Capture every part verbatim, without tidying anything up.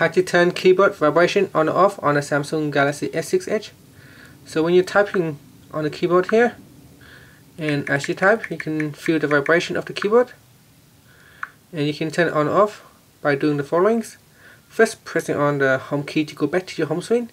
how to turn keyboard vibration on or off on a Samsung Galaxy S six Edge. So when you're typing on the keyboard here, and as you type, you can feel the vibration of the keyboard, and you can turn it on or off by doing the following. First, pressing on the home key to go back to your home screen,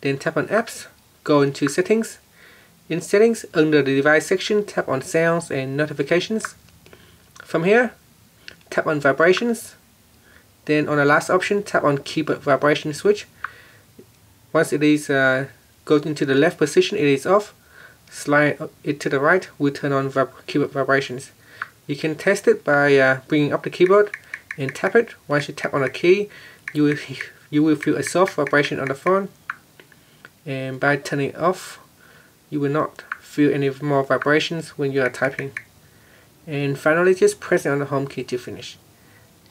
then tap on apps, go into settings. In settings, under the device section, tap on sounds and notifications. From here, tap on vibrations, then on the last option, tap on keyboard vibration switch. Once it is uh, go into the left position, it is off. Slide it to the right, we turn on vib keyboard vibrations. You can test it by uh, bringing up the keyboard and tap it. Once you tap on a key, you will, you will feel a soft vibration on the phone. And by turning it off, you will not feel any more vibrations when you are typing. And finally, just press on the home key to finish.